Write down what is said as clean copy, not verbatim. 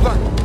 Good luck.